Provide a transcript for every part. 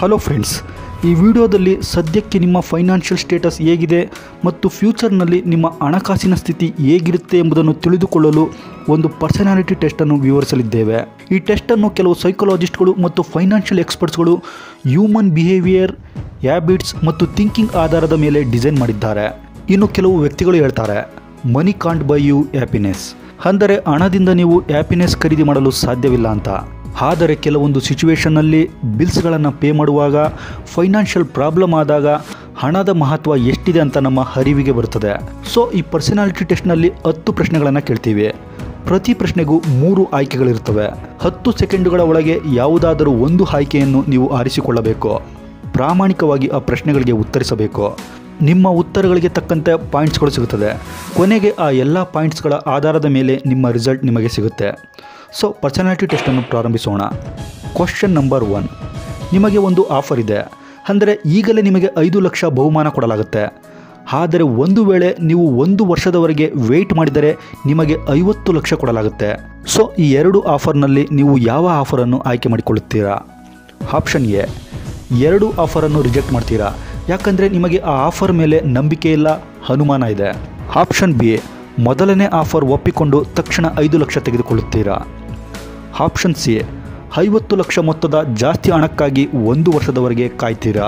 Hello friends, ಈ ವಿಡಿಯೋದಲ್ಲಿ ಸದ್ಯಕ್ಕೆ ನಿಮ್ಮ ಫೈನಾನ್ಷಿಯಲ್ ಸ್ಟೇಟಸ್ ಹೇಗಿದೆ ಮತ್ತು ಫ್ಯೂಚರ್ನಲ್ಲಿ ನಿಮ್ಮ ಹಣಕಾಸಿನ ಸ್ಥಿತಿ ಹೇಗಿರುತ್ತೆ ಎಂಬುದನ್ನು ತಿಳಿದುಕೊಳ್ಳಲು ಒಂದು ಪರ್ಸನಾಲಿಟಿ ಟೆಸ್ಟನ್ನು ವಿವರಿಸಲಿದ್ದೇವೆ. ಈ ಟೆಸ್ಟನ್ನು ಕೆಲವು ಸೈಕಾಲಜಿಸ್ಟ್ಗಳು ಮತ್ತು ಫೈನಾನ್ಷಿಯಲ್ ಎಕ್ಸ್ಪರ್ಟ್ಸ್ಗಳು ಹ್ಯೂಮನ್ ಬಿಹೇವಿಯರ್, ಹ್ಯಾಬಿಟ್ಸ್ ಮತ್ತು ಥಿಂಕಿಂಗ್ ಆಧಾರದ ಮೇಲೆ ಡಿಸೈನ್ ಮಾಡಿದ್ದಾರೆ. ಇನ್ನು ಕೆಲವು ವ್ಯಕ್ತಿಗಳು ಹೇಳ್ತಾರೆ, money can't buy you happiness, ಅಂದರೆ ಹಣದಿಂದ ನೀವು ಹ್ಯಾಪಿನೆಸ್ ಖರೀದಿ ಮಾಡಲು ಸಾಧ್ಯವಿಲ್ಲ ಅಂತ. ಆದರೆ ಕೆಲವೊಂದು ಸಿಚುವೇಷನ್ನಲ್ಲಿ ಬಿಲ್ಸ್ಗಳನ್ನು ಪೇ ಮಾಡುವಾಗ, ಫೈನಾನ್ಷಿಯಲ್ ಪ್ರಾಬ್ಲಮ್ ಆದಾಗ ಹಣದ ಮಹತ್ವ ಎಷ್ಟಿದೆ ಅಂತ ನಮ್ಮ ಅರಿವಿಗೆ ಬರ್ತದೆ. ಸೊ ಈ ಪರ್ಸನಾಲಿಟಿ ಟೆಸ್ಟ್ನಲ್ಲಿ 10 ಪ್ರಶ್ನೆಗಳನ್ನು ಕೇಳ್ತೀವಿ. ಪ್ರತಿ ಪ್ರಶ್ನೆಗೂ 3 ಆಯ್ಕೆಗಳಿರ್ತವೆ. 10 ಸೆಕೆಂಡುಗಳ ಒಳಗೆ ಯಾವುದಾದರೂ ಒಂದು ಆಯ್ಕೆಯನ್ನು ನೀವು ಆರಿಸಿಕೊಳ್ಳಬೇಕು. ಪ್ರಾಮಾಣಿಕವಾಗಿ ಆ ಪ್ರಶ್ನೆಗಳಿಗೆ ಉತ್ತರಿಸಬೇಕು. ನಿಮ್ಮ ಉತ್ತರಗಳಿಗೆ ತಕ್ಕಂತೆ ಪಾಯಿಂಟ್ಸ್ಗಳು ಸಿಗುತ್ತದೆ. ಕೊನೆಗೆ ಆ ಎಲ್ಲ ಪಾಯಿಂಟ್ಸ್ಗಳ ಆಧಾರದ ಮೇಲೆ ನಿಮ್ಮ ರಿಸಲ್ಟ್ ನಿಮಗೆ ಸಿಗುತ್ತೆ. ಸೊ ಪರ್ಸನಾಲಿಟಿ ಟೆಸ್ಟನ್ನು ಪ್ರಾರಂಭಿಸೋಣ. ಕ್ವಶನ್ ನಂಬರ್ 1, ನಿಮಗೆ ಒಂದು ಆಫರ್ ಇದೆ, ಅಂದರೆ ಈಗಲೇ ನಿಮಗೆ 5 ಲಕ್ಷ ಬಹುಮಾನ ಕೊಡಲಾಗುತ್ತೆ. ಆದರೆ ಒಂದು ವೇಳೆ ನೀವು 1 ವರ್ಷದವರೆಗೆ ವೆಯ್ಟ್ ಮಾಡಿದರೆ ನಿಮಗೆ 50 ಲಕ್ಷ ಕೊಡಲಾಗುತ್ತೆ. ಸೊ ಈ 2 ಆಫರ್ನಲ್ಲಿ ನೀವು ಯಾವ ಆಫರನ್ನು ಆಯ್ಕೆ ಮಾಡಿಕೊಳ್ಳುತ್ತೀರಾ? ಆಪ್ಷನ್ ಎ, 2 ಆಫರನ್ನು ರಿಜೆಕ್ಟ್ ಮಾಡ್ತೀರಾ, ಯಾಕಂದರೆ ನಿಮಗೆ ಆ ಆಫರ್ ಮೇಲೆ ನಂಬಿಕೆ ಇಲ್ಲ, ಅನುಮಾನ ಇದೆ. ಆಪ್ಷನ್ ಬಿ, ಮೊದಲನೇ ಆಫರ್ ಒಪ್ಪಿಕೊಂಡು ತಕ್ಷಣ 5 ಲಕ್ಷ ತೆಗೆದುಕೊಳ್ಳುತ್ತೀರಾ. ಆಪ್ಷನ್ ಸಿ, 50 ಲಕ್ಷ ಮೊತ್ತದ ಜಾಸ್ತಿ ಹಣಕ್ಕಾಗಿ 1 ವರ್ಷದವರೆಗೆ ಕಾಯ್ತೀರಾ.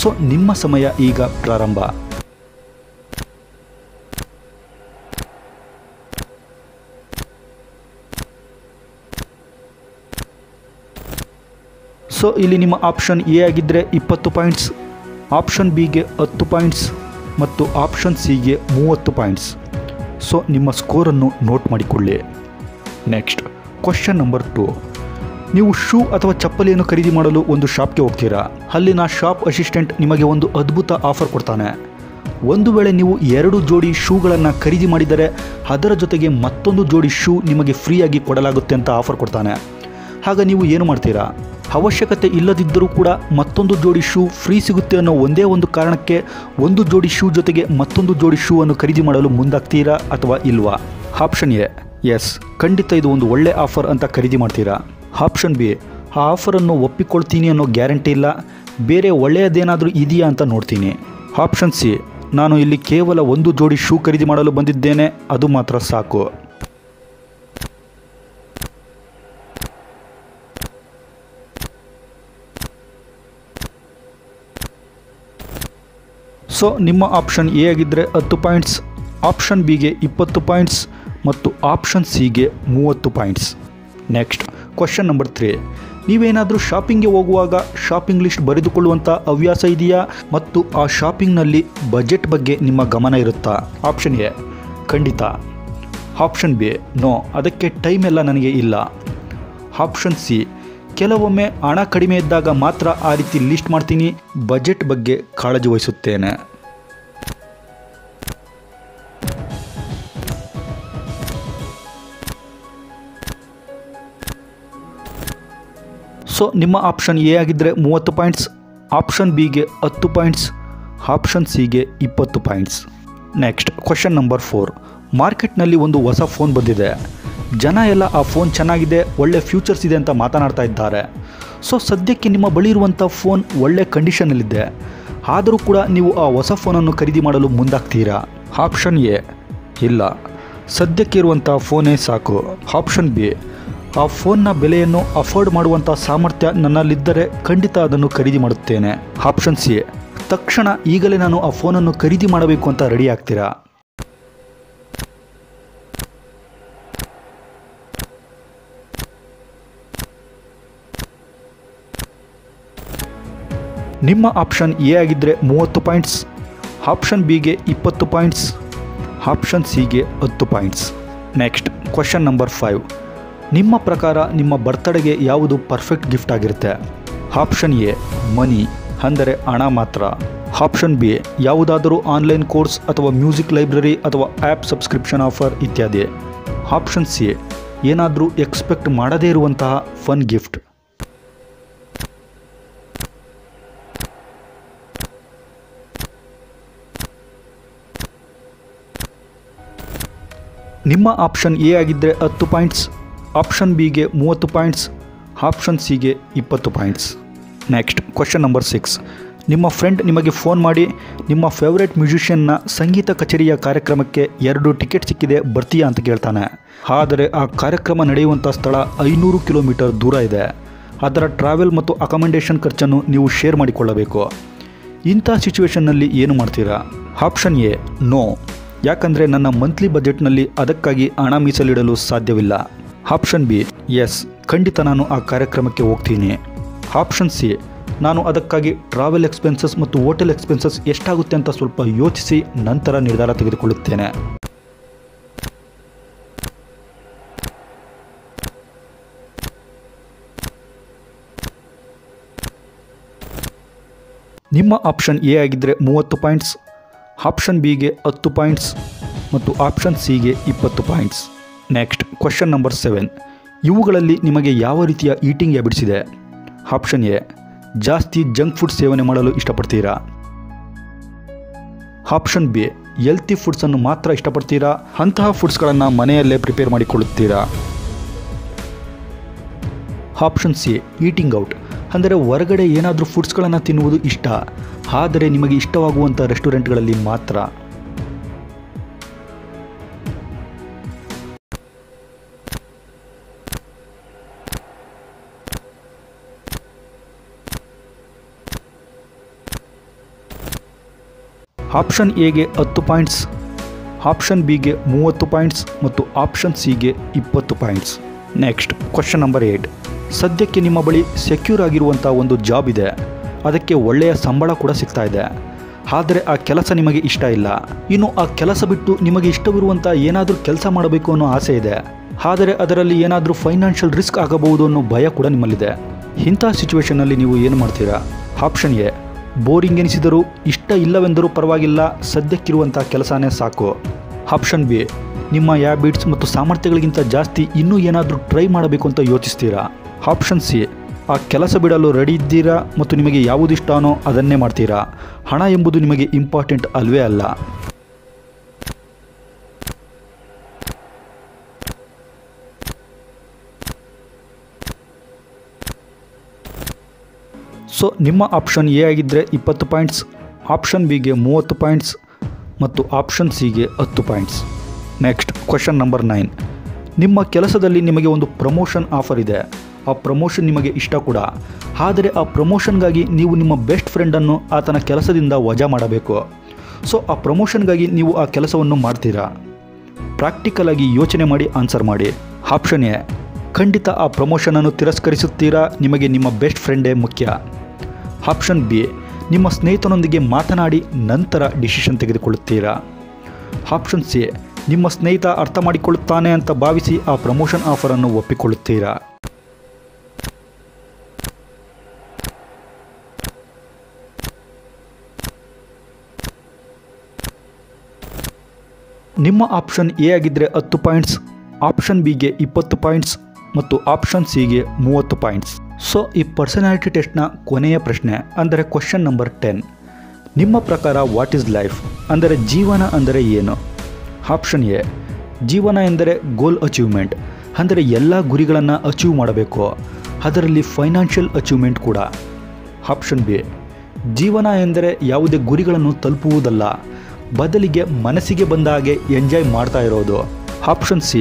ಸೊ ನಿಮ್ಮ ಸಮಯ ಈಗ ಪ್ರಾರಂಭ. ಸೊ ಇಲ್ಲಿ ನಿಮ್ಮ ಆಪ್ಷನ್ ಎ ಆಗಿದ್ದರೆ 20 ಪಾಯಿಂಟ್ಸ್, ಆಪ್ಷನ್ ಬಿಗೆ 10 ಪಾಯಿಂಟ್ಸ್ ಮತ್ತು ಆಪ್ಷನ್ ಸಿಗೆ 30 ಪಾಯಿಂಟ್ಸ್. ಸೊ ನಿಮ್ಮ ಸ್ಕೋರನ್ನು ನೋಟ್ ಮಾಡಿಕೊಳ್ಳಿ. ನೆಕ್ಸ್ಟ್ ಕ್ವಶನ್ ನಂಬರ್ 2, ನೀವು ಶೂ ಅಥವಾ ಚಪ್ಪಲಿಯನ್ನು ಖರೀದಿ ಮಾಡಲು ಒಂದು ಶಾಪ್ಗೆ ಹೋಗ್ತೀರಾ. ಅಲ್ಲಿನ ಶಾಪ್ ಅಸಿಸ್ಟೆಂಟ್ ನಿಮಗೆ ಒಂದು ಅದ್ಭುತ ಆಫರ್ ಕೊಡ್ತಾನೆ. ಒಂದು ವೇಳೆ ನೀವು 2 ಜೋಡಿ ಶೂಗಳನ್ನು ಖರೀದಿ ಮಾಡಿದರೆ ಅದರ ಜೊತೆಗೆ ಮತ್ತೊಂದು ಜೋಡಿ ಶೂ ನಿಮಗೆ ಫ್ರೀಯಾಗಿ ಕೊಡಲಾಗುತ್ತೆ ಅಂತ ಆಫರ್ ಕೊಡ್ತಾನೆ. ಆಗ ನೀವು ಏನು ಮಾಡ್ತೀರಾ? ಅವಶ್ಯಕತೆ ಇಲ್ಲದಿದ್ದರೂ ಕೂಡ ಮತ್ತೊಂದು ಜೋಡಿ ಶೂ ಫ್ರೀ ಸಿಗುತ್ತೆ ಅನ್ನೋ ಒಂದೇ ಒಂದು ಕಾರಣಕ್ಕೆ 1 ಜೋಡಿ ಶೂ ಜೊತೆಗೆ ಮತ್ತೊಂದು ಜೋಡಿ ಶೂ ಅನ್ನು ಖರೀದಿ ಮಾಡಲು ಮುಂದಾಗ್ತೀರಾ ಅಥವಾ ಇಲ್ವಾ? ಆಪ್ಷನ್ ಎ, ಎಸ್, ಖಂಡಿತ ಇದು ಒಂದು ಒಳ್ಳೆ ಆಫರ್ ಅಂತ ಖರೀದಿ ಮಾಡ್ತೀರಾ. ಆಪ್ಷನ್ ಬಿ, ಆ ಆಫರನ್ನು ಒಪ್ಪಿಕೊಳ್ತೀನಿ ಅನ್ನೋ ಗ್ಯಾರಂಟಿ ಇಲ್ಲ, ಬೇರೆ ಒಳ್ಳೆಯದೇನಾದರೂ ಇದೆಯಾ ಅಂತ ನೋಡ್ತೀನಿ. ಆಪ್ಷನ್ ಸಿ, ನಾನು ಇಲ್ಲಿ ಕೇವಲ 1 ಜೋಡಿ ಶೂ ಖರೀದಿ ಮಾಡಲು ಬಂದಿದ್ದೇನೆ, ಅದು ಮಾತ್ರ ಸಾಕು. ಸೊ ನಿಮ್ಮ ಆಪ್ಷನ್ ಎ ಆಗಿದ್ದರೆ 10 ಪಾಯಿಂಟ್ಸ್, ಆಪ್ಷನ್ ಬಿಗೆ 20 ಪಾಯಿಂಟ್ಸ್ ಮತ್ತು ಆಪ್ಷನ್ ಸಿಗೆ 30 ಪಾಯಿಂಟ್ಸ್. ನೆಕ್ಸ್ಟ್ ಕ್ವಶನ್ ನಂಬರ್ 3, ನೀವೇನಾದರೂ ಶಾಪಿಂಗ್ಗೆ ಹೋಗುವಾಗ ಶಾಪಿಂಗ್ ಲಿಸ್ಟ್ ಬರೆದುಕೊಳ್ಳುವಂಥ ಹವ್ಯಾಸ ಇದೆಯಾ ಮತ್ತು ಆ ಶಾಪಿಂಗ್ನಲ್ಲಿ ಬಜೆಟ್ ಬಗ್ಗೆ ನಿಮ್ಮ ಗಮನ ಇರುತ್ತಾ? ಆಪ್ಷನ್ ಎ, ಖಂಡಿತ. ಆಪ್ಷನ್ ಬಿ, ನೋ, ಅದಕ್ಕೆ ಟೈಮ್ ಎಲ್ಲ ನನಗೆ ಇಲ್ಲ. ಆಪ್ಷನ್ ಸಿ, ಕೆಲವೊಮ್ಮೆ ಹಣ ಕಡಿಮೆ ಇದ್ದಾಗ ಮಾತ್ರ ಆ ರೀತಿ ಲಿಸ್ಟ್ ಮಾಡ್ತೀನಿ, ಬಜೆಟ್ ಬಗ್ಗೆ ಕಾಳಜಿ ವಹಿಸುತ್ತೇನೆ. ಸೊ ನಿಮ್ಮ ಆಪ್ಷನ್ ಎ ಆಗಿದ್ದರೆ 30 ಪಾಯಿಂಟ್ಸ್, ಆಪ್ಷನ್ ಬಿಗೆ 10 ಪಾಯಿಂಟ್ಸ್, ಆಪ್ಷನ್ ಸಿಗೆ 20 ಪಾಯಿಂಟ್ಸ್. ನೆಕ್ಸ್ಟ್ ಕ್ವಶನ್ ನಂಬರ್ 4, ಮಾರ್ಕೆಟ್ನಲ್ಲಿ ಒಂದು ಹೊಸ ಫೋನ್ ಬಂದಿದೆ. ಜನ ಎಲ್ಲ ಆ ಫೋನ್ ಚೆನ್ನಾಗಿದೆ, ಒಳ್ಳೆ ಫ್ಯೂಚರ್ಸ್ ಇದೆ ಅಂತ ಮಾತನಾಡ್ತಾ ಇದ್ದಾರೆ. ಸೊ ಸದ್ಯಕ್ಕೆ ನಿಮ್ಮ ಬಳಿ ಇರುವಂಥ ಫೋನ್ ಒಳ್ಳೆ ಕಂಡೀಷನಲ್ಲಿದೆ, ಆದರೂ ಕೂಡ ನೀವು ಆ ಹೊಸ ಫೋನನ್ನು ಖರೀದಿ ಮಾಡಲು ಮುಂದಾಗ್ತೀರಾ? ಆಪ್ಷನ್ ಎ, ಇಲ್ಲ, ಸದ್ಯಕ್ಕೆ ಇರುವಂಥ ಫೋನೇ ಸಾಕು. ಆಪ್ಷನ್ ಬಿ, ಆ ಫೋನ್ನ ಬೆಲೆಯನ್ನು ಅಫೋರ್ಡ್ ಮಾಡುವಂಥ ಸಾಮರ್ಥ್ಯ ನನ್ನಲ್ಲಿದ್ದರೆ ಖಂಡಿತ ಅದನ್ನು ಖರೀದಿ ಮಾಡುತ್ತೇನೆ. ಆಪ್ಷನ್ ಸಿ, ತಕ್ಷಣ ಈಗಲೇ ನಾನು ಆ ಫೋನನ್ನು ಖರೀದಿ ಮಾಡಬೇಕು ಅಂತ ರೆಡಿ ಆಗ್ತೀರಾ? ನಿಮ್ಮ ಆಪ್ಷನ್ ಎ ಆಗಿದ್ದರೆ 30 ಪಾಯಿಂಟ್ಸ್, ಆಪ್ಷನ್ ಬಿಗೆ 20 ಪಾಯಿಂಟ್ಸ್, ಆಪ್ಷನ್ ಸಿಗೆ 10 ಪಾಯಿಂಟ್ಸ್. ನೆಕ್ಸ್ಟ್ ಕ್ವಶನ್ ನಂಬರ್ 5, ನಿಮ್ಮ ಪ್ರಕಾರ ನಿಮ್ಮ ಬರ್ತಡೆಗೆ ಯಾವುದು ಪರ್ಫೆಕ್ಟ್ ಗಿಫ್ಟ್ ಆಗಿರುತ್ತೆ? ಆಪ್ಷನ್ ಎ, ಮನಿ, ಅಂದರೆ ಹಣ ಮಾತ್ರ. ಆಪ್ಷನ್ ಬಿ, ಯಾವುದಾದರೂ ಆನ್ಲೈನ್ ಕೋರ್ಸ್ ಅಥವಾ ಮ್ಯೂಸಿಕ್ ಲೈಬ್ರರಿ ಅಥವಾ ಆ್ಯಪ್ ಸಬ್ಸ್ಕ್ರಿಪ್ಷನ್ ಆಫರ್ ಇತ್ಯಾದಿ. ಆಪ್ಷನ್ ಸಿ, ಏನಾದರೂ ಎಕ್ಸ್ಪೆಕ್ಟ್ ಮಾಡದೇ ಇರುವಂತಹ ಫನ್ ಗಿಫ್ಟ್. ನಿಮ್ಮ ಆಪ್ಷನ್ ಎ ಆಗಿದ್ದರೆ 10 ಪಾಯಿಂಟ್ಸ್, ಆಪ್ಷನ್ ಬಿಗೆ 30 ಪಾಯಿಂಟ್ಸ್, ಆಪ್ಷನ್ ಸಿಗೆ 20 ಪಾಯಿಂಟ್ಸ್. ನೆಕ್ಸ್ಟ್ ಕ್ವಶನ್ ನಂಬರ್ 6 ನಿಮ್ಮ ಫ್ರೆಂಡ್ ನಿಮಗೆ ಫೋನ್ ಮಾಡಿ ನಿಮ್ಮ ಫೇವರೇಟ್ ಮ್ಯೂಸಿಷಿಯನ್ನ ಸಂಗೀತ ಕಚೇರಿಯ ಕಾರ್ಯಕ್ರಮಕ್ಕೆ 2 ಟಿಕೆಟ್ ಸಿಕ್ಕಿದೆ ಬರ್ತೀಯಾ ಅಂತ ಕೇಳ್ತಾನೆ ಆದರೆ ಆ ಕಾರ್ಯಕ್ರಮ ನಡೆಯುವಂತ ಸ್ಥಳ 500 ಕಿಲೋಮೀಟರ್ ದೂರ ಇದೆ ಅದರ ಟ್ರಾವೆಲ್ ಮತ್ತು ಅಕಮಂಡೇಷನ್ ಖರ್ಚನ್ನು ನೀವು ಶೇರ್ ಮಾಡಿಕೊಳ್ಳಬೇಕು ಇಂತ ಸಿಚುವೇಷನ್ ನಲ್ಲಿ ಏನು ಮಾಡ್ತೀರಾ ಆಪ್ಷನ್ ಎ ನೋ ಯಾಕಂದ್ರೆ ನನ್ನ ಮಂತ್ಲಿ ಬಜೆಟ್ ನಲ್ಲಿ ಅದಕ್ಕಾಗಿ ಹಣ ಮೀಸಲಿಡಲು ಸಾಧ್ಯವಿಲ್ಲ ಆಪ್ಷನ್ ಬಿ ಎಸ್ ಖಂಡಿತ ನಾನು ಆ ಕಾರ್ಯಕ್ರಮಕ್ಕೆ ಹೋಗ್ತೀನಿ ಆಪ್ಷನ್ ಸಿ ನಾನು ಅದಕ್ಕಾಗಿ ಟ್ರಾವೆಲ್ ಎಕ್ಸ್ಪೆನ್ಸಸ್ ಮತ್ತು ಹೋಟೆಲ್ ಎಕ್ಸ್ಪೆನ್ಸಸ್ ಎಷ್ಟಾಗುತ್ತೆ ಅಂತ ಸ್ವಲ್ಪ ಯೋಚಿಸಿ ನಂತರ ನಿರ್ಧಾರ ತೆಗೆದುಕೊಳ್ಳುತ್ತೇನೆ ನಿಮ್ಮ ಆಪ್ಷನ್ ಎ ಆಗಿದ್ರೆ 30 ಪಾಯಿಂಟ್ಸ್ ಆಪ್ಷನ್ ಬಿ ಗೆ 10 ಪಾಯಿಂಟ್ಸ್ ಮತ್ತು ಆಪ್ಷನ್ ಸಿ ಗೆ 20 ಪಾಯಿಂಟ್ಸ್ ನೆಕ್ಸ್ಟ್ ಕ್ವೆಶ್ಚನ್ ನಂಬರ್ 7 ಇವುಗಳಲ್ಲಿ ನಿಮಗೆ ಯಾವ ರೀತಿಯ ಈಟಿಂಗ್ ಹ್ಯಾಬಿಟ್ಸ್ ಇದೆ ಆಪ್ಷನ್ ಎ ಜಾಸ್ತಿ ಜಂಕ್ ಫುಡ್ ಸೇವನೆ ಮಾಡಲು ಇಷ್ಟಪಡ್ತೀರಾ ಆಪ್ಷನ್ ಬಿ ಹೆಲ್ತಿ ಫುಡ್ಸ್ ಅನ್ನು ಮಾತ್ರ ಇಷ್ಟಪಡ್ತೀರಾ ಅಂತಹ ಫುಡ್ಸ್ ಗಳನ್ನು ಮನೆಯಲ್ಲೇ ಪ್ರಿಪೇರ್ ಮಾಡಿಕೊಳ್ಳುತ್ತೀರಾ ಆಪ್ಷನ್ ಸಿ ಈಟಿಂಗ್ ಔಟ್ ಅಂದರೆ ಹೊರಗಡೆ ಏನಾದರೂ ಫುಡ್ಸ್ ಗಳನ್ನು ತಿನ್ನುವುದು ಇಷ್ಟ ಆದರೆ ನಿಮಗೆ ಇಷ್ಟವಾಗುವಂತ ರೆಸ್ಟೋರೆಂಟ್ ಗಳಲ್ಲಿ ಮಾತ್ರ ಆಪ್ಷನ್ ಎ ಗೆ 10 ಪಾಯಿಂಟ್ಸ್ ಆಪ್ಷನ್ ಬಿ ಗೆ 30 ಪಾಯಿಂಟ್ಸ್ ಮತ್ತು ಆಪ್ಷನ್ ಸಿ ಗೆ 20 ಪಾಯಿಂಟ್ಸ್ ನೆಕ್ಸ್ಟ್ ಕ್ವೆಶ್ಚನ್ ನಂಬರ್ 8 ಸದ್ಯಕ್ಕೆ ನಿಮ್ಮ ಬಳಿ ಸೆಕ್ಯೂರ್ ಆಗಿರುವಂತ ಒಂದು ಜಾಬ್ ಇದೆ ಅದಕ್ಕೆ ಒಳ್ಳೆಯ ಸಂಬಳ ಕೂಡ ಸಿಗ್ತಾ ಇದೆ ಆದರೆ ಆ ಕೆಲಸ ನಿಮಗೆ ಇಷ್ಟ ಇಲ್ಲ ಇನ್ನು ಆ ಕೆಲಸ ಬಿಟ್ಟು ನಿಮಗೆ ಇಷ್ಟವಿರುವಂತ ಏನಾದರೂ ಕೆಲಸ ಮಾಡಬೇಕು ಅನ್ನೋ ಆಸೆ ಇದೆ ಆದರೆ ಅದರಲ್ಲಿ ಏನಾದರೂ ಫೈನಾನ್ಷಿಯಲ್ ರಿಸ್ಕ್ ಆಗಬಹುದು ಅನ್ನೋ ಭಯ ಕೂಡ ನಿಮ್ಮಲ್ಲಿದೆ ಇಂಥ ಸಿಚುವೇಶನ್ ನಲ್ಲಿ ನೀವು ಏನು ಮಾಡ್ತೀರಾ ಆಪ್ಷನ್ ಎ ಬೋರಿಂಗ್ ಎನಿಸಿದರೂ ಇಷ್ಟ ಇಲ್ಲವೆಂದರೂ ಪರವಾಗಿಲ್ಲ ಸದ್ಯಕ್ಕಿರುವಂಥ ಕೆಲಸನೇ ಸಾಕು ಆಪ್ಷನ್ ಬಿ ನಿಮ್ಮ ಹ್ಯಾಬಿಟ್ಸ್ ಮತ್ತು ಸಾಮರ್ಥ್ಯಗಳಿಗಿಂತ ಜಾಸ್ತಿ ಇನ್ನೂ ಏನಾದರೂ ಟ್ರೈ ಮಾಡಬೇಕು ಅಂತ ಯೋಚಿಸ್ತೀರಾ ಆಪ್ಷನ್ ಸಿ ಆ ಕೆಲಸ ಬಿಡಲು ರೆಡಿ ಇದ್ದೀರಾ ಮತ್ತು ನಿಮಗೆ ಯಾವುದಿಷ್ಟನೋ ಅದನ್ನೇ ಮಾಡ್ತೀರಾ ಹಣ ಎಂಬುದು ನಿಮಗೆ ಇಂಪಾರ್ಟೆಂಟ್ ಅಲ್ವೇ ಅಲ್ಲ ಸೊ ನಿಮ್ಮ ಆಪ್ಷನ್ ಎ ಆಗಿದ್ದರೆ 20 ಪಾಯಿಂಟ್ಸ್ ಆಪ್ಷನ್ ಬಿ ಗೆ 30 ಪಾಯಿಂಟ್ಸ್ ಮತ್ತು ಆಪ್ಷನ್ ಸಿ ಗೆ 10 ಪಾಯಿಂಟ್ಸ್ ನೆಕ್ಸ್ಟ್ ಕ್ವೆಶ್ಚನ್ ನಂಬರ್ 9 ನಿಮ್ಮ ಕೆಲಸದಲ್ಲಿ ನಿಮಗೆ ಒಂದು ಪ್ರಮೋಷನ್ ಆಫರ್ ಇದೆ ಆ ಪ್ರಮೋಷನ್ ನಿಮಗೆ ಇಷ್ಟ ಕೂಡ ಆದರೆ ಆ ಪ್ರಮೋಷನ್ಗಾಗಿ ನೀವು ನಿಮ್ಮ ಬೆಸ್ಟ್ ಫ್ರೆಂಡನ್ನು ಆತನ ಕೆಲಸದಿಂದ ವಜಾ ಮಾಡಬೇಕು ಸೊ ಆ ಪ್ರಮೋಷನ್ಗಾಗಿ ನೀವು ಆ ಕೆಲಸವನ್ನು ಮಾಡ್ತೀರಾ ಪ್ರಾಕ್ಟಿಕಲ್ ಆಗಿ ಯೋಚನೆ ಮಾಡಿ ಆನ್ಸರ್ ಮಾಡಿ ಆಪ್ಷನ್ ಎ ಖಂಡಿತ ಆ ಪ್ರಮೋಷನನ್ನು ತಿರಸ್ಕರಿಸುತ್ತೀರಾ ನಿಮಗೆ ನಿಮ್ಮ ಬೆಸ್ಟ್ ಫ್ರೆಂಡೇ ಮುಖ್ಯ ಆಪ್ಷನ್ ಬಿ ನಿಮ್ಮ ಸ್ನೇಹಿತನೊಂದಿಗೆ ಮಾತನಾಡಿ ನಂತರ ಡಿಸಿಷನ್ ತೆಗೆದುಕೊಳ್ಳುತ್ತೀರಾ ಆಪ್ಷನ್ ಸಿ ನಿಮ್ಮ ಸ್ನೇಹಿತ ಅರ್ಥ ಮಾಡಿಕೊಳ್ಳುತ್ತಾನೆ ಅಂತ ಭಾವಿಸಿ ಆ ಪ್ರಮೋಷನ್ ಆಫರನ್ನು ಒಪ್ಪಿಕೊಳ್ಳುತ್ತೀರಾ ನಿಮ್ಮ ಆಪ್ಷನ್ ಎ ಆಗಿದ್ದರೆ 10 ಪಾಯಿಂಟ್ಸ್ ಆಪ್ಷನ್ ಬಿ ಗೆ 20 ಪಾಯಿಂಟ್ಸ್ ಮತ್ತು ಆಪ್ಷನ್ ಸಿ ಗೆ 30 ಪಾಯಿಂಟ್ಸ್ ಸೊ ಈ ಪರ್ಸನಾಲಿಟಿ ಟೆಸ್ಟ್ನ ಕೊನೆಯ ಪ್ರಶ್ನೆ ಅಂದರೆ ಕ್ವಶನ್ ನಂಬರ್ 10 ನಿಮ್ಮ ಪ್ರಕಾರ ವಾಟ್ ಈಸ್ ಲೈಫ್ ಅಂದರೆ ಜೀವನ ಅಂದರೆ ಏನು ಆಪ್ಷನ್ ಎ ಜೀವನ ಎಂದರೆ ಗೋಲ್ ಅಚೀವ್ಮೆಂಟ್ ಅಂದರೆ ಎಲ್ಲ ಗುರಿಗಳನ್ನು ಅಚೀವ್ ಮಾಡಬೇಕು ಅದರಲ್ಲಿ ಫೈನಾನ್ಷಿಯಲ್ ಅಚೀವ್ಮೆಂಟ್ ಕೂಡ ಆಪ್ಷನ್ ಬಿ ಜೀವನ ಎಂದರೆ ಯಾವುದೇ ಗುರಿಗಳನ್ನು ತಲುಪುವುದಲ್ಲ ಬದಲಿಗೆ ಮನಸ್ಸಿಗೆ ಬಂದ ಹಾಗೆ ಎಂಜಾಯ್ ಮಾಡ್ತಾ ಇರೋದು ಆಪ್ಷನ್ ಸಿ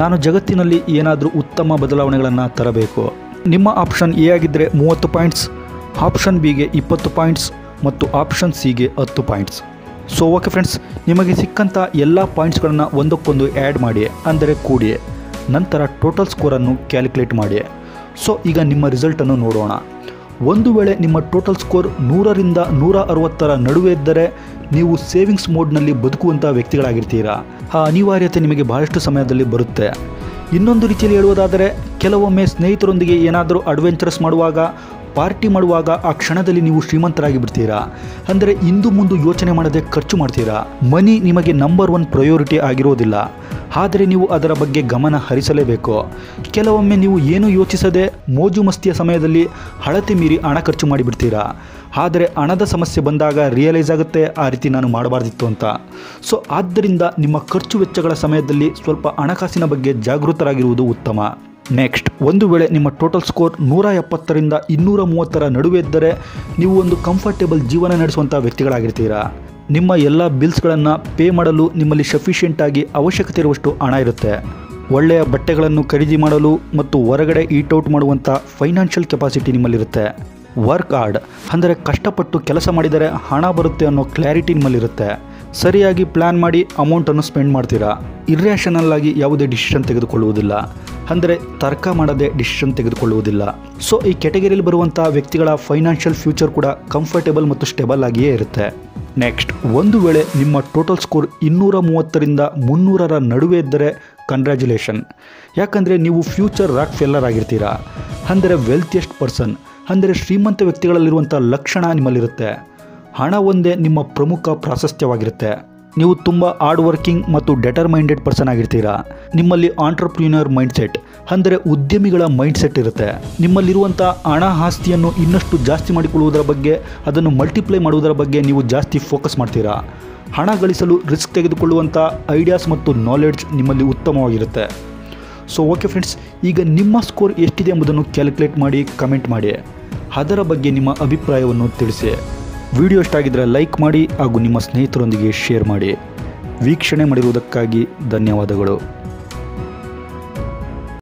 ನಾನು ಜಗತ್ತಿನಲ್ಲಿ ಏನಾದರೂ ಉತ್ತಮ ಬದಲಾವಣೆಗಳನ್ನು ತರಬೇಕು ನಿಮ್ಮ ಆಪ್ಷನ್ ಎ ಆಗಿದ್ದರೆ 30 ಪಾಯಿಂಟ್ಸ್ ಆಪ್ಷನ್ ಬಿ ಗೆ 20 ಪಾಯಿಂಟ್ಸ್ ಮತ್ತು ಆಪ್ಷನ್ ಸಿ ಗೆ 10 ಪಾಯಿಂಟ್ಸ್ ಸೊ ಓಕೆ ಫ್ರೆಂಡ್ಸ್ ನಿಮಗೆ ಸಿಕ್ಕಂಥ ಎಲ್ಲ ಪಾಯಿಂಟ್ಸ್ಗಳನ್ನು ಒಂದಕ್ಕೊಂದು ಆ್ಯಡ್ ಮಾಡಿ ಅಂದರೆ ಕೂಡಿ ನಂತರ ಟೋಟಲ್ ಸ್ಕೋರನ್ನು ಕ್ಯಾಲ್ಕುಲೇಟ್ ಮಾಡಿ ಸೊ ಈಗ ನಿಮ್ಮ ರಿಸಲ್ಟನ್ನು ನೋಡೋಣ ಒಂದು ವೇಳೆ ನಿಮ್ಮ ಟೋಟಲ್ ಸ್ಕೋರ್ 100 ರಿಂದ 160 ನಡುವೆ ಇದ್ದರೆ ನೀವು ಸೇವಿಂಗ್ಸ್ ಮೋಡ್ನಲ್ಲಿ ಬದುಕುವಂಥ ವ್ಯಕ್ತಿಗಳಾಗಿರ್ತೀರಾ ಆ ಅನಿವಾರ್ಯತೆ ನಿಮಗೆ ಬಹಳಷ್ಟು ಸಮಯದಲ್ಲಿ ಬರುತ್ತೆ ಇನ್ನೊಂದು ರೀತಿಯಲ್ಲಿ ಹೇಳುವುದಾದರೆ ಕೆಲವೊಮ್ಮೆ ಸ್ನೇಹಿತರೊಂದಿಗೆ ಏನಾದರೂ ಅಡ್ವೆಂಚರಸ್ ಮಾಡುವಾಗ ಪಾರ್ಟಿ ಮಾಡುವಾಗ ಆ ಕ್ಷಣದಲ್ಲಿ ನೀವು ಶ್ರೀಮಂತರಾಗಿ ಬಿಡ್ತೀರಾ ಅಂದರೆ ಇಂದು ಮುಂದೆ ಯೋಚನೆ ಮಾಡದೆ ಖರ್ಚು ಮಾಡ್ತೀರಾ ಮನಿ ನಿಮಗೆ ನಂಬರ್ 1 ಪ್ರಯಾರಿಟಿ ಆಗಿರೋದಿಲ್ಲ ಆದರೆ ನೀವು ಅದರ ಬಗ್ಗೆ ಗಮನ ಹರಿಸಲೇಬೇಕು ಕೆಲವೊಮ್ಮೆ ನೀವು ಏನು ಯೋಚಿಸದೆ ಮೋಜು ಮಸ್ತಿಯ ಸಮಯದಲ್ಲಿ ಹಳತೆ ಮೀರಿ ಹಣ ಖರ್ಚು ಮಾಡಿಬಿಡ್ತೀರಾ ಆದರೆ ಹಣದ ಸಮಸ್ಯೆ ಬಂದಾಗ ರಿಯಲೈಸ್ ಆಗುತ್ತೆ ಆ ರೀತಿ ನಾನು ಮಾಡಬಾರ್ದಿತ್ತು ಅಂತ ಸೊ ಆದ್ದರಿಂದ ನಿಮ್ಮ ಖರ್ಚು ವೆಚ್ಚಗಳ ಸಮಯದಲ್ಲಿ ಸ್ವಲ್ಪ ಹಣಕಾಸಿನ ಬಗ್ಗೆ ಜಾಗೃತರಾಗಿರುವುದು ಉತ್ತಮ ನೆಕ್ಸ್ಟ್ ಒಂದು ವೇಳೆ ನಿಮ್ಮ ಟೋಟಲ್ ಸ್ಕೋರ್ 170 ರಿಂದ 230 ರ ನಡುವೆ ಇದ್ದರೆ ನೀವು ಒಂದು ಕಂಫರ್ಟೇಬಲ್ ಜೀವನ ನಡೆಸುವಂತ ವ್ಯಕ್ತಿಗಳಾಗಿರ್ತೀರಾ. ನಿಮ್ಮ ಎಲ್ಲ ಬಿಲ್ಸ್ ಗಳನ್ನು ಪೇ ಮಾಡಲು ನಿಮ್ಮಲ್ಲಿ ಸಫಿಷಿಯೆಂಟ್ ಆಗಿ ಅವಶ್ಯಕತೆ ಇರುವಷ್ಟು ಹಣ ಇರುತ್ತೆ. ಒಳ್ಳೆಯ ಬಟ್ಟೆಗಳನ್ನು ಖರೀದಿ ಮಾಡಲು ಮತ್ತು ಹೊರಗಡೆ ಈಟ್ ಔಟ್ ಮಾಡುವಂತ ಫೈನಾನ್ಷಿಯಲ್ ಕೆಪಾಸಿಟಿ ನಿಮ್ಮಲ್ಲಿ ಇರುತ್ತೆ. ವರ್ಕ್ ಹಾರ್ಡ್ ಅಂದರೆ ಕಷ್ಟಪಟ್ಟು ಕೆಲಸ ಮಾಡಿದರೆ ಹಣ ಬರುತ್ತೆ ಅನ್ನೋ ಕ್ಲಾರಿಟಿ ನಿಮ್ಮಲ್ಲಿ ಇರುತ್ತೆ. ಸರಿಯಾಗಿ ಪ್ಲಾನ್ ಮಾಡಿ ಅಮೌಂಟ್ ಅನ್ನು ಸ್ಪೆಂಡ್ ಮಾಡ್ತೀರಾ. ಇರ್ರೇಷನಲ್ ಆಗಿ ಯಾವುದೇ ಡಿಸಿಷನ್ ತೆಗೆದುಕೊಳ್ಳುವುದಿಲ್ಲ, ಅಂದರೆ ತರ್ಕ ಮಾಡದೆ ಡಿಸಿಷನ್ ತೆಗೆದುಕೊಳ್ಳುವುದಿಲ್ಲ. ಸೊ ಈ ಕ್ಯಾಟಗರಿಯಲ್ಲಿ ಬರುವಂಥ ವ್ಯಕ್ತಿಗಳ ಫೈನಾನ್ಷಿಯಲ್ ಫ್ಯೂಚರ್ ಕೂಡ ಕಂಫರ್ಟೇಬಲ್ ಮತ್ತು ಸ್ಟೇಬಲ್ ಆಗಿಯೇ ಇರುತ್ತೆ. ನೆಕ್ಸ್ಟ್ ಒಂದು ವೇಳೆ ನಿಮ್ಮ ಟೋಟಲ್ ಸ್ಕೋರ್ 230 ರಿಂದ 300 ರ ನಡುವೆ ಇದ್ದರೆ ಕಂಗ್ರ್ಯಾಚುಲೇಷನ್, ಯಾಕಂದರೆ ನೀವು ಫ್ಯೂಚರ್ ರಾಕ್ ಫೆಲ್ಲರ್ ಆಗಿರ್ತೀರಾ. ಅಂದರೆ ವೆಲ್ತಿಯೆಸ್ಟ್ ಪರ್ಸನ್ ಅಂದರೆ ಶ್ರೀಮಂತ ವ್ಯಕ್ತಿಗಳಲ್ಲಿರುವಂಥ ಲಕ್ಷಣ ನಿಮ್ಮಲ್ಲಿರುತ್ತೆ. ಹಣ ಒಂದೇ ನಿಮ್ಮ ಪ್ರಮುಖ ಪ್ರಾಶಸ್ತ್ಯವಾಗಿರುತ್ತೆ. ನೀವು ತುಂಬ ಹಾರ್ಡ್ ವರ್ಕಿಂಗ್ ಮತ್ತು ಡೆಟರ್ಮೈಂಡೆಡ್ ಪರ್ಸನ್ ಆಗಿರ್ತೀರಾ. ನಿಮ್ಮಲ್ಲಿ ಆಂಟ್ರಪ್ರಿನರ್ ಮೈಂಡ್ಸೆಟ್ ಅಂದರೆ ಉದ್ಯಮಿಗಳ ಮೈಂಡ್ಸೆಟ್ ಇರುತ್ತೆ. ನಿಮ್ಮಲ್ಲಿರುವಂಥ ಹಣ ಆಸ್ತಿಯನ್ನು ಇನ್ನಷ್ಟು ಜಾಸ್ತಿ ಮಾಡಿಕೊಳ್ಳುವುದರ ಬಗ್ಗೆ, ಅದನ್ನು ಮಲ್ಟಿಪ್ಲೈ ಮಾಡುವುದರ ಬಗ್ಗೆ ನೀವು ಜಾಸ್ತಿ ಫೋಕಸ್ ಮಾಡ್ತೀರಾ. ಹಣ ಗಳಿಸಲು ರಿಸ್ಕ್ ತೆಗೆದುಕೊಳ್ಳುವಂಥ ಐಡಿಯಾಸ್ ಮತ್ತು ನಾಲೆಡ್ಜ್ ನಿಮ್ಮಲ್ಲಿ ಉತ್ತಮವಾಗಿರುತ್ತೆ. ಸೊ ಓಕೆ ಫ್ರೆಂಡ್ಸ್, ಈಗ ನಿಮ್ಮ ಸ್ಕೋರ್ ಎಷ್ಟಿದೆ ಎಂಬುದನ್ನು ಕ್ಯಾಲ್ಕುಲೇಟ್ ಮಾಡಿ ಕಮೆಂಟ್ ಮಾಡಿ, ಅದರ ಬಗ್ಗೆ ನಿಮ್ಮ ಅಭಿಪ್ರಾಯವನ್ನು ತಿಳಿಸಿ. ವಿಡಿಯೋ ಇಷ್ಟ ಆಗಿದ್ದರೆ ಲೈಕ್ ಮಾಡಿ ಹಾಗೂ ನಿಮ್ಮ ಸ್ನೇಹಿತರೊಂದಿಗೆ ಶೇರ್ ಮಾಡಿ. ವೀಕ್ಷಣೆ ಮಾಡಿರುವುದಕ್ಕಾಗಿ ಧನ್ಯವಾದಗಳು.